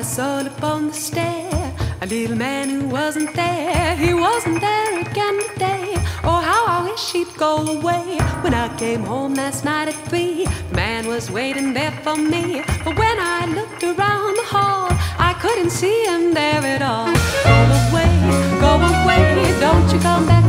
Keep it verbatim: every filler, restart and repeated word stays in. I saw upon the stair a little man who wasn't there. He wasn't there again today. Oh, how I wish he'd go away. When I came home last night at three, the man was waiting there for me. But when I looked around the hall, I couldn't see him there at all. Go away, go away, don't you come back.